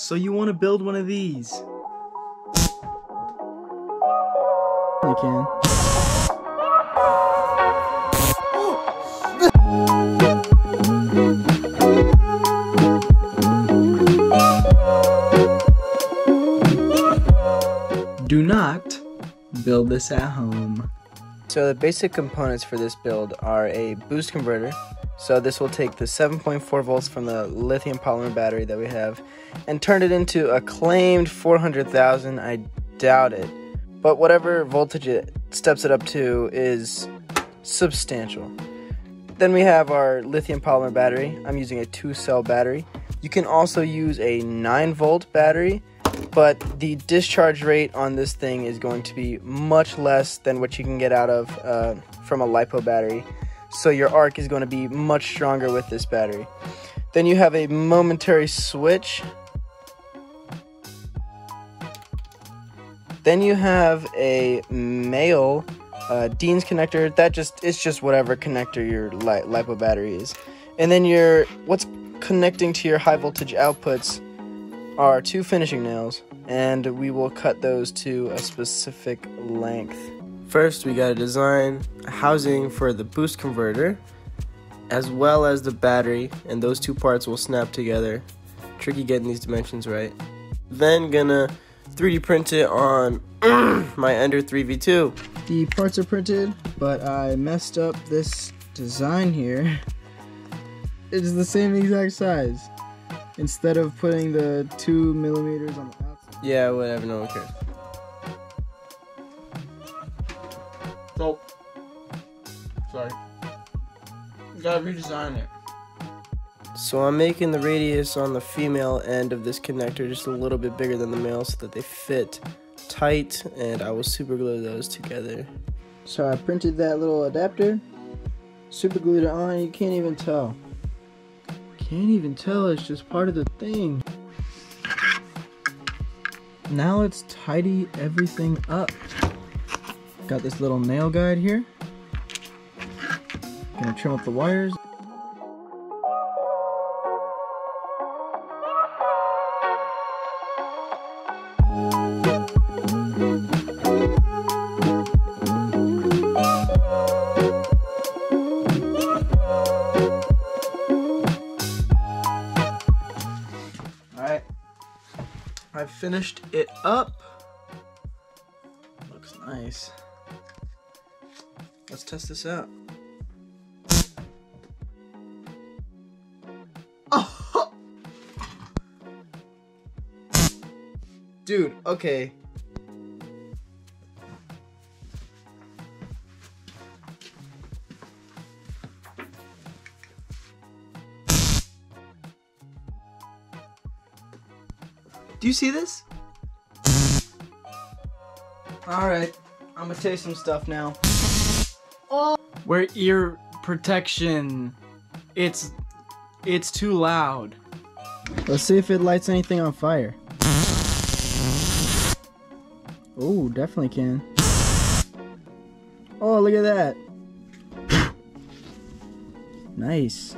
So you want to build one of these? You can. Do not build this at home. So the basic components for this build are a boost converter. So this will take the 7.4 volts from the lithium polymer battery that we have and turn it into a claimed 400,000. I doubt it, but whatever voltage it steps it up to is substantial. Then we have our lithium polymer battery. I'm using a 2-cell battery. You can also use a 9-volt battery, but the discharge rate on this thing is going to be much less than what you can get out of from a LiPo battery. So your arc is going to be much stronger with this battery. Then you have a momentary switch. Then you have a male Dean's connector. It's just whatever connector your LiPo battery is. And then your what's connecting to your high voltage outputs are 2 finishing nails, and we will cut those to a specific length. First, we gotta design a housing for the boost converter as well as the battery, and those 2 parts will snap together. Tricky getting these dimensions right. Then gonna 3D print it on my Ender 3 V2. The parts are printed, but I messed up this design here. It is the same exact size. Instead of putting the 2 millimeters on the outside. Yeah, whatever, no one cares. Oh, sorry. You gotta redesign it. So I'm making the radius on the female end of this connector just a little bit bigger than the male so that they fit tight, and I will super glue those together. So I printed that little adapter, super glued it on. You can't even tell. Can't even tell, it's just part of the thing. Now let's tidy everything up. Got this little nail guide here. Gonna trim up the wires. All right, I finished it up. Looks nice. Let's test this out. Oh. Dude, okay. Do you see this? All right, I'm gonna taste some stuff now. Wear ear protection. It's too loud. Let's see if it lights anything on fire. Oh, definitely can. Oh, look at that. Nice.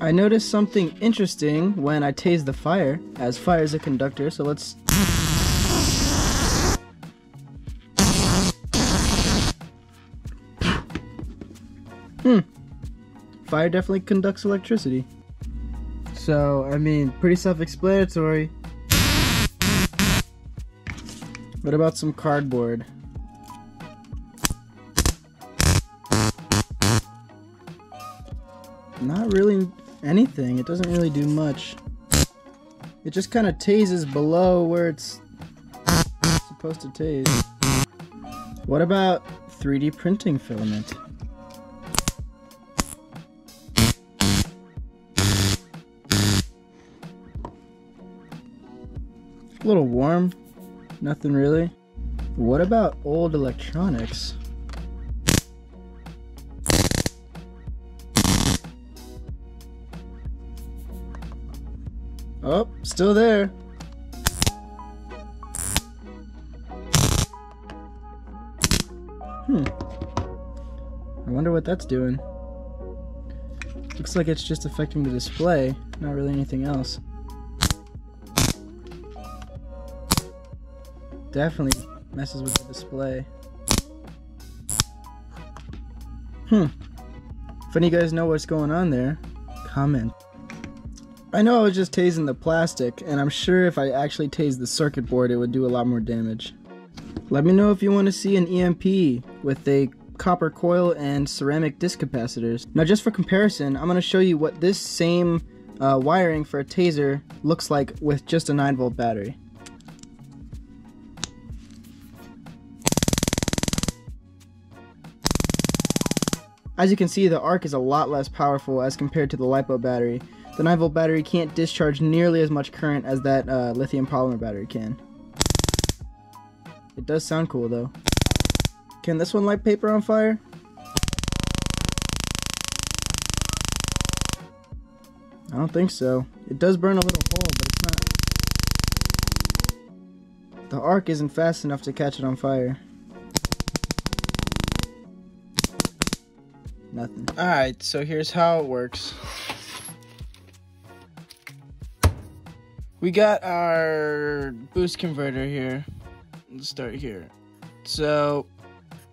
I noticed something interesting when I tased the fire, as fire is a conductor, so let's... Fire definitely conducts electricity. So, I mean, pretty self-explanatory. What about some cardboard? Not really anything. It doesn't really do much. It just kind of tases below where it's supposed to tase. What about 3D printing filament? A little warm, nothing really. What about old electronics? Oh, still there. I wonder what that's doing. Looks like it's just affecting the display, not really anything else. definitely messes with the display. If any of you guys know what's going on there, comment. I know I was just tasing the plastic, and I'm sure if I actually tased the circuit board, it would do a lot more damage. Let me know if you want to see an EMP with a copper coil and ceramic disc capacitors. Now just for comparison, I'm going to show you what this same wiring for a taser looks like with just a 9-volt battery. As you can see, the arc is a lot less powerful as compared to the LiPo battery. The 9-volt battery can't discharge nearly as much current as that lithium polymer battery can. It does sound cool though. Can this one light paper on fire? I don't think so. It does burn a little hole, but it's not. The arc isn't fast enough to catch it on fire. Nothing. Alright, so here's how it works. We got our boost converter here. Let's start here. So,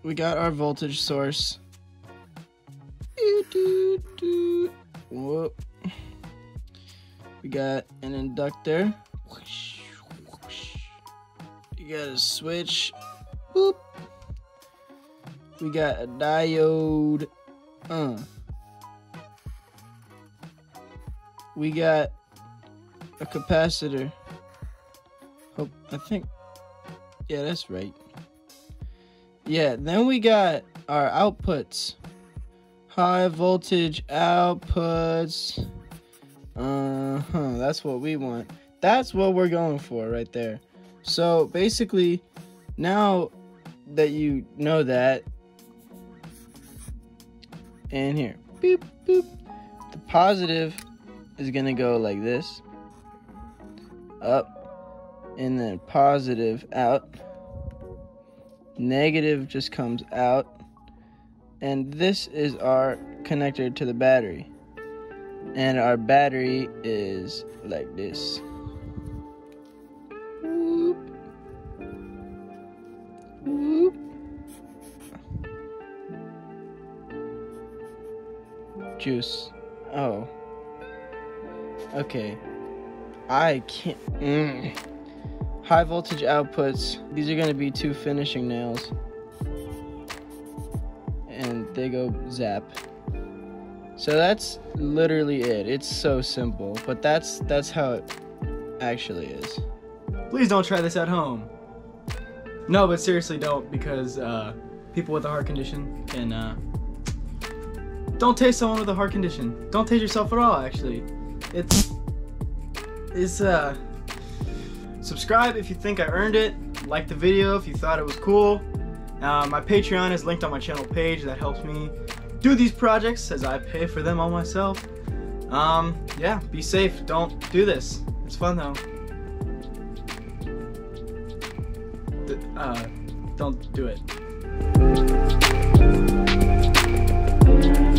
we got our voltage source. Whoa. We got an inductor. You got a switch. Boop. We got a diode. We got a capacitor. Yeah, that's right. Yeah, then we got our outputs. High voltage outputs. That's what we want. That's what we're going for right there. So basically, now that you know that, and here, beep, beep. The positive is gonna go like this, up, and then positive out. Negative just comes out, and this is our connector to the battery. And our battery is like this. Whoop. Whoop. Juice. Oh. Okay. I can't. High voltage outputs. These are going to be two finishing nails. And they go zap. So that's literally it. It's so simple, but that's how it actually is. Please don't try this at home. No, but seriously don't, because people with a heart condition can, don't taste someone with a heart condition. Don't taste yourself at all, actually. It's subscribe if you think I earned it. Like the video if you thought it was cool. My Patreon is linked on my channel page. That helps me do these projects as I pay for them all myself. Yeah, be safe, don't do this. It's fun though. Don't do it.